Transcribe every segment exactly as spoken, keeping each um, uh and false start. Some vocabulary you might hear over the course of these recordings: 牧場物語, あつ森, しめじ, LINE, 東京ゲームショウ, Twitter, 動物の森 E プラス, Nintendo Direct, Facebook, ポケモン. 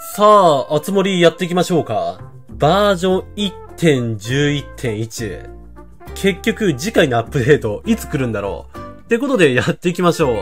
さあ、あつ森やっていきましょうか。バージョン いってんじゅういってんいち。結局、次回のアップデート、いつ来るんだろう。ってことで、やっていきましょう。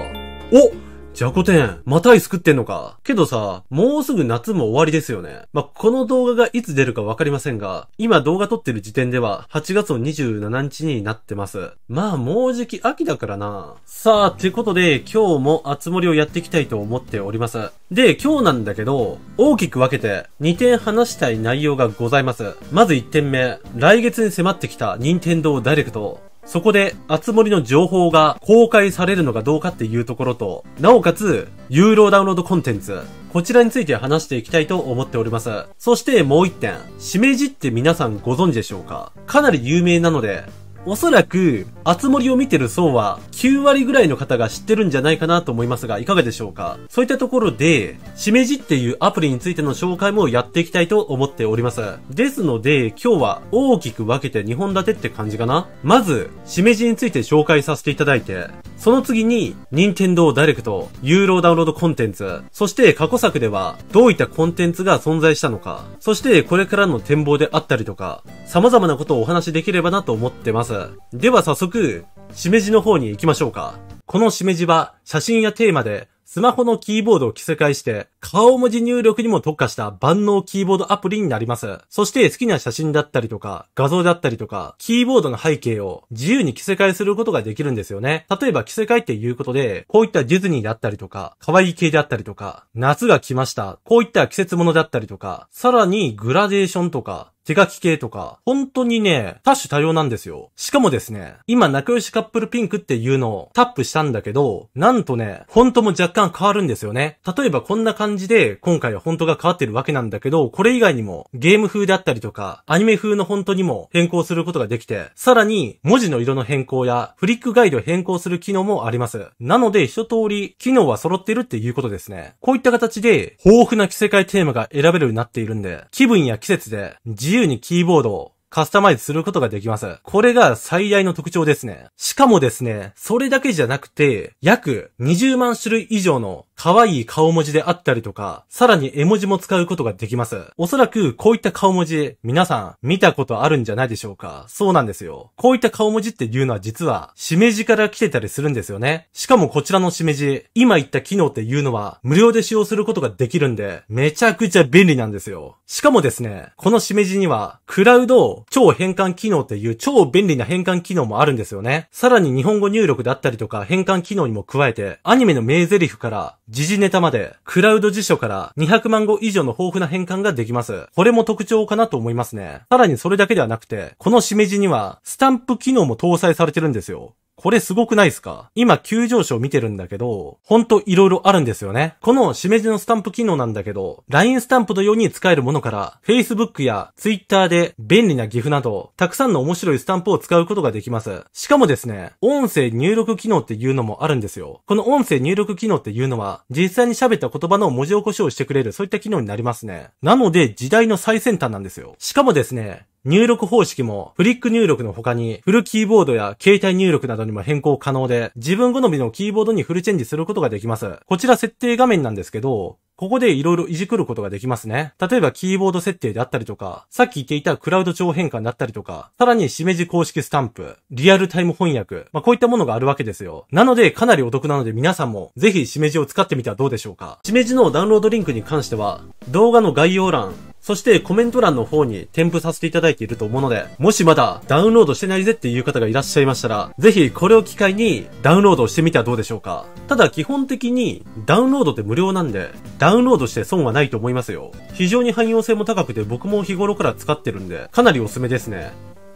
おじゃこ天、またアイス食ってんのか。けどさ、もうすぐ夏も終わりですよね。まあ、この動画がいつ出るかわかりませんが、今動画撮ってる時点でははちがつのにじゅうしちにちになってます。まあ、もうじき秋だからな。さあ、てことで今日もあつ森をやっていきたいと思っております。で、今日なんだけど、大きく分けてにてん話したい内容がございます。まずいってんめ、来月に迫ってきた Nintendo Direct。そこで、あつ森の情報が公開されるのかどうかっていうところと、なおかつ、有料ダウンロードコンテンツ、こちらについて話していきたいと思っております。そしてもう一点、しめじって皆さんご存知でしょうか？かなり有名なので、おそらく、あつ森を見てる層は、きゅうわりぐらいの方が知ってるんじゃないかなと思いますが、いかがでしょうか？そういったところで、しめじっていうアプリについての紹介もやっていきたいと思っております。ですので、今日は大きく分けてにほん立てって感じかな？まず、しめじについて紹介させていただいて、その次に、Nintendo Direct、有料ダウンロードコンテンツ、そして過去作では、どういったコンテンツが存在したのか、そしてこれからの展望であったりとか、様々なことをお話しできればなと思ってます。では早速、しめじの方に行きましょうか。このしめじは写真やテーマでスマホのキーボードを着せ替えして顔文字入力にも特化した万能キーボードアプリになります。そして好きな写真だったりとか画像だったりとかキーボードの背景を自由に着せ替えすることができるんですよね。例えば着せ替えっていうことでこういったディズニーだったりとか可愛い系だったりとか夏が来ました。こういった季節ものだったりとかさらにグラデーションとか手書き系とか、本当にね、多種多様なんですよ。しかもですね、今仲良しカップルピンクっていうのをタップしたんだけど、なんとね、フォントも若干変わるんですよね。例えばこんな感じで、今回はフォントが変わってるわけなんだけど、これ以外にもゲーム風だったりとか、アニメ風のフォントにも変更することができて、さらに文字の色の変更やフリックガイドを変更する機能もあります。なので一通り機能は揃ってるっていうことですね。こういった形で、豊富な着せ替えテーマが選べるようになっているんで、気分や季節で自由自由にキーボードをカスタマイズすることができます。これが最大の特徴ですね。しかもですね、それだけじゃなくて、約にじゅうまんしゅるい以上の可愛い顔文字であったりとか、さらに絵文字も使うことができます。おそらくこういった顔文字、皆さん見たことあるんじゃないでしょうか。そうなんですよ。こういった顔文字っていうのは実は、しめじから来てたりするんですよね。しかもこちらのしめじ、今言った機能っていうのは、無料で使用することができるんで、めちゃくちゃ便利なんですよ。しかもですね、このしめじには、クラウド、超変換機能っていう超便利な変換機能もあるんですよね。さらに日本語入力だったりとか変換機能にも加えて、アニメの名台詞から時事ネタまで、クラウド辞書からにひゃくまんご以上の豊富な変換ができます。これも特徴かなと思いますね。さらにそれだけではなくて、このしめじにはスタンプ機能も搭載されてるんですよ。これすごくないですか？今急上昇見てるんだけど、ほんと色々あるんですよね。このしめじのスタンプ機能なんだけど、ライン スタンプのように使えるものから、Facebook や Twitter で便利なギフなど、たくさんの面白いスタンプを使うことができます。しかもですね、音声入力機能っていうのもあるんですよ。この音声入力機能っていうのは、実際に喋った言葉の文字起こしをしてくれる、そういった機能になりますね。なので、時代の最先端なんですよ。しかもですね、入力方式もフリック入力の他にフルキーボードや携帯入力などにも変更可能で、自分好みのキーボードにフルチェンジすることができます。こちら設定画面なんですけど、ここでいろいろいじくることができますね。例えばキーボード設定であったりとか、さっき言っていたクラウド超変換だったりとか、さらにしめじ公式スタンプ、リアルタイム翻訳、まあ、こういったものがあるわけですよ。なのでかなりお得なので皆さんもぜひしめじを使ってみてはどうでしょうか。しめじのダウンロードリンクに関しては、動画の概要欄、そしてコメント欄の方に添付させていただいていると思うので、もしまだダウンロードしてないぜっていう方がいらっしゃいましたら、ぜひこれを機会にダウンロードしてみてはどうでしょうか。ただ基本的にダウンロードって無料なんで、ダウンロードして損はないと思いますよ。非常に汎用性も高くて僕も日頃から使ってるんで、かなりおすすめですね。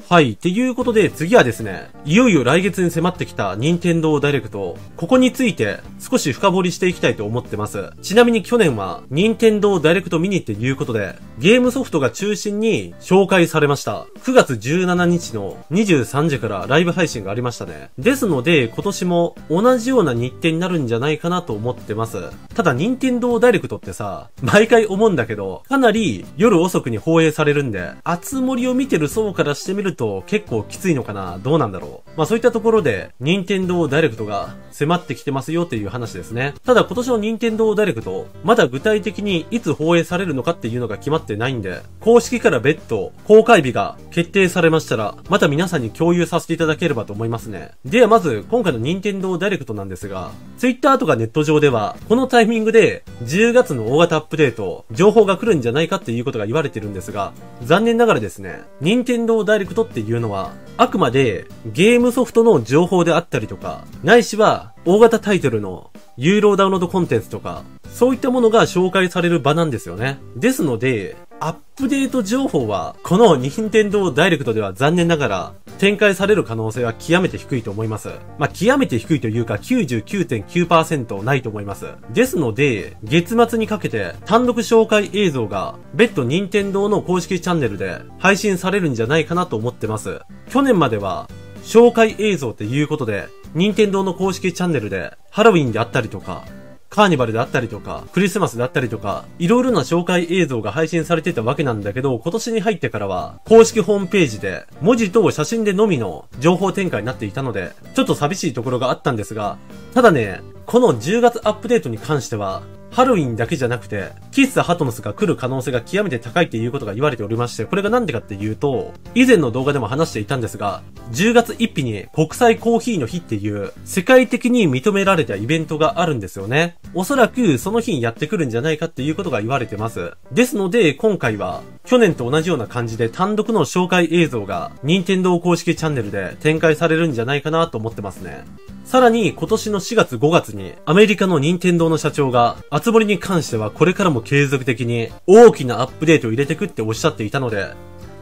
はい。っていうことで次はですね、いよいよ来月に迫ってきた Nintendo Direct。ここについて少し深掘りしていきたいと思ってます。ちなみに去年は Nintendo Direct Miniっていうことで、ゲームソフトが中心に紹介されました。くがつじゅうしちにちのにじゅうさんじからライブ配信がありましたね。ですので今年も同じような日程になるんじゃないかなと思ってます。ただ Nintendo Directってさ、毎回思うんだけど、かなり夜遅くに放映されるんで、あつ森を見てる層からしてみるとと結構きついのかな、どうなんだろう。まあそういったところで、Nintendo Directが迫ってきてますよっていう話ですね。ただ今年の Nintendo Direct、まだ具体的にいつ放映されるのかっていうのが決まってないんで、公式から別途公開日が決定されましたら、また皆さんに共有させていただければと思いますね。ではまず、今回の Nintendo Direct なんですが、Twitter とかネット上では、このタイミングでじゅうがつの大型アップデート、情報が来るんじゃないかっていうことが言われてるんですが、残念ながらですね、Nintendo Direct っていうのは、あくまでゲームソフトの情報であったりとか、ないしは大型タイトルの有料ダウンロードコンテンツとか、そういったものが紹介される場なんですよね。ですので、アップデート情報は、この任天堂ダイレクトでは残念ながら展開される可能性は極めて低いと思います。まあ、極めて低いというか きゅうじゅうきゅうてんきゅうパーセント ないと思います。ですので、月末にかけて単独紹介映像が別途任天堂の公式チャンネルで配信されるんじゃないかなと思ってます。去年までは紹介映像っていうことで、任天堂の公式チャンネルでハロウィンであったりとか、カーニバルであったりとか、クリスマスであったりとか、いろいろな紹介映像が配信されていたわけなんだけど、今年に入ってからは、公式ホームページで、文字と写真でのみの情報展開になっていたので、ちょっと寂しいところがあったんですが、ただね、このじゅうがつアップデートに関しては、ハロウィンだけじゃなくて、喫茶ハトムスが来る可能性が極めて高いっていうことが言われておりまして、これがなんでかっていうと、以前の動画でも話していたんですが、じゅうがつついたちに国際コーヒーの日っていう、世界的に認められたイベントがあるんですよね。おそらくその日にやってくるんじゃないかっていうことが言われてます。ですので、今回は、去年と同じような感じで単独の紹介映像が、任天堂公式チャンネルで展開されるんじゃないかなと思ってますね。さらに今年のしがつごがつにアメリカの任天堂の社長が熱盛に関してはこれからも継続的に大きなアップデートを入れてくっておっしゃっていたので、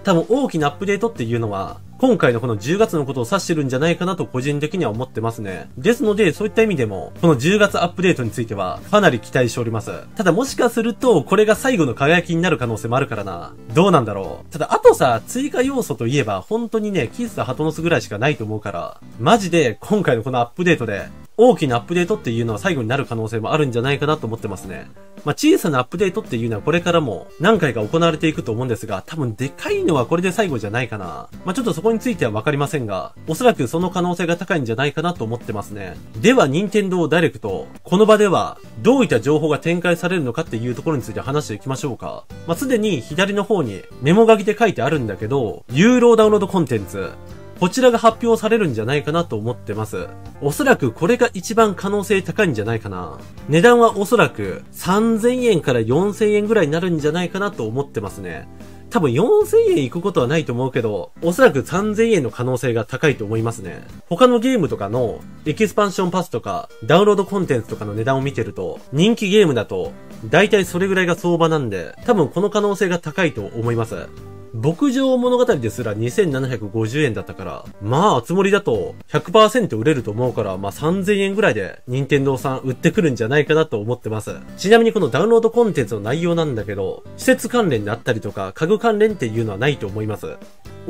多分大きなアップデートっていうのは今回のこのじゅうがつのことを指してるんじゃないかなと個人的には思ってますね。ですのでそういった意味でもこのじゅうがつアップデートについてはかなり期待しております。ただもしかするとこれが最後の輝きになる可能性もあるからな。どうなんだろう。ただあとさ、追加要素といえば本当にね、喫茶ハトノスぐらいしかないと思うから、マジで今回のこのアップデートで大きなアップデートっていうのは最後になる可能性もあるんじゃないかなと思ってますね。まあ、小さなアップデートっていうのはこれからも何回か行われていくと思うんですが、多分でかいのはこれで最後じゃないかな。まあ、ちょっとそこについてはわかりませんが、おそらくその可能性が高いんじゃないかなと思ってますね。では、任天堂ダイレクト、この場ではどういった情報が展開されるのかっていうところについて話していきましょうか。まあ、すでに左の方にメモ書きで書いてあるんだけど、有料ダウンロードコンテンツ。こちらが発表されるんじゃないかなと思ってます。おそらくこれが一番可能性高いんじゃないかな。値段はおそらくさんぜんえんからよんせんえんぐらいになるんじゃないかなと思ってますね。多分よんせんえんいくことはないと思うけど、おそらくさんぜんえんの可能性が高いと思いますね。他のゲームとかのエキスパンションパスとかダウンロードコンテンツとかの値段を見てると、人気ゲームだと大体それぐらいが相場なんで、多分この可能性が高いと思います。牧場物語ですらにせんななひゃくごじゅうえんだったから、まあ、あつ森だと ひゃくパーセント 売れると思うから、まあさんぜんえんぐらいで任天堂さん売ってくるんじゃないかなと思ってます。ちなみにこのダウンロードコンテンツの内容なんだけど、施設関連であったりとか、家具関連っていうのはないと思います。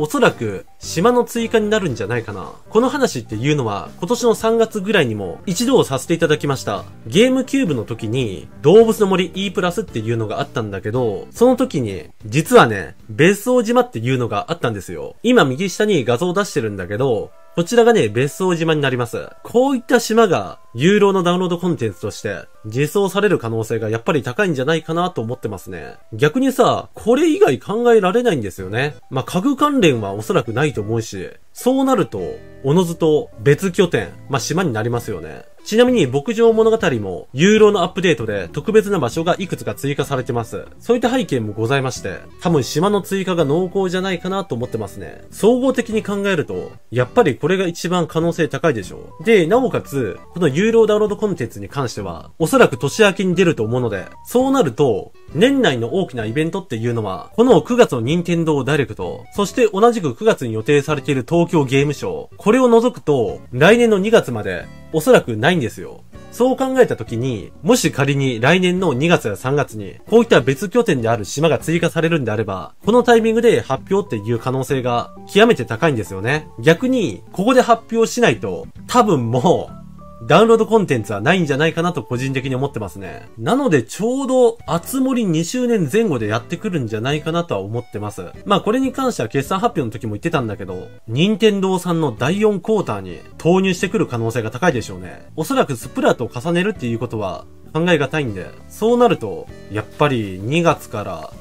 おそらく、島の追加になるんじゃないかな。この話っていうのは、今年のさんがつぐらいにも一度させていただきました。ゲームキューブの時に、動物の森 E プラスっていうのがあったんだけど、その時に、実はね、別荘島っていうのがあったんですよ。今右下に画像を出してるんだけど、こちらがね、別荘島になります。こういった島が、有料のダウンロードコンテンツとして、実装される可能性がやっぱり高いんじゃないかなと思ってますね。逆にさ、これ以外考えられないんですよね。まあ、家具関連はおそらくないと思うし、そうなると、おのずと別拠点、まあ、島になりますよね。ちなみに牧場物語も有料のアップデートで特別な場所がいくつか追加されてます。そういった背景もございまして、多分島の追加が濃厚じゃないかなと思ってますね。総合的に考えると、やっぱりこれが一番可能性高いでしょう。で、なおかつ、この有料ダウンロードコンテンツに関しては、おそらく年明けに出ると思うので、そうなると、年内の大きなイベントっていうのは、このくがつの任天堂ダイレクト、そして同じくくがつに予定されている東京ゲームショウ、これを除くと、来年のにがつまで、おそらくないんですよ。そう考えた時に、もし仮に来年のにがつやさんがつに、こういった別拠点である島が追加されるんであれば、このタイミングで発表っていう可能性が極めて高いんですよね。逆に、ここで発表しないと、多分もう、ダウンロードコンテンツはないんじゃないかなと個人的に思ってますね。なのでちょうどあつ森にしゅうねん前後でやってくるんじゃないかなとは思ってます。まあこれに関しては決算発表の時も言ってたんだけど、任天堂さんのだいよんクォーターに投入してくる可能性が高いでしょうね。おそらくスプラトを重ねるっていうことは考えがたいんで、そうなるとやっぱりにがつから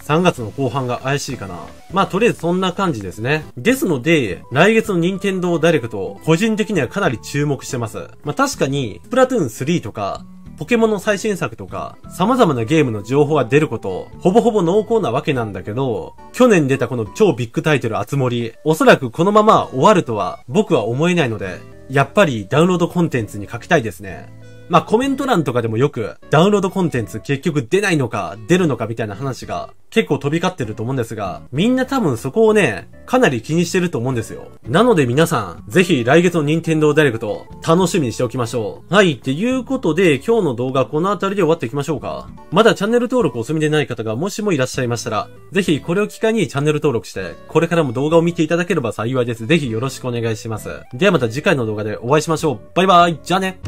さんがつの後半が怪しいかな。まあとりあえずそんな感じですね。ですので、来月の任天堂ダイレクト、個人的にはかなり注目してます。まあ確かに、スプラトゥーンスリーとか、ポケモンの最新作とか、様々なゲームの情報が出ること、ほぼほぼ濃厚なわけなんだけど、去年出たこの超ビッグタイトルあつ森、おそらくこのまま終わるとは僕は思えないので、やっぱりダウンロードコンテンツに書きたいですね。まあコメント欄とかでもよくダウンロードコンテンツ結局出ないのか出るのかみたいな話が結構飛び交ってると思うんですが、みんな多分そこをね、かなり気にしてると思うんですよ。なので皆さん、ぜひ来月の任天堂ダイレクト楽しみにしておきましょう。はい、っていうことで今日の動画この辺りで終わっていきましょうか。まだチャンネル登録お済みでない方がもしもいらっしゃいましたら、ぜひこれを機会にチャンネル登録して、これからも動画を見ていただければ幸いです。ぜひよろしくお願いします。ではまた次回の動画でお会いしましょう。バイバイ、じゃあね。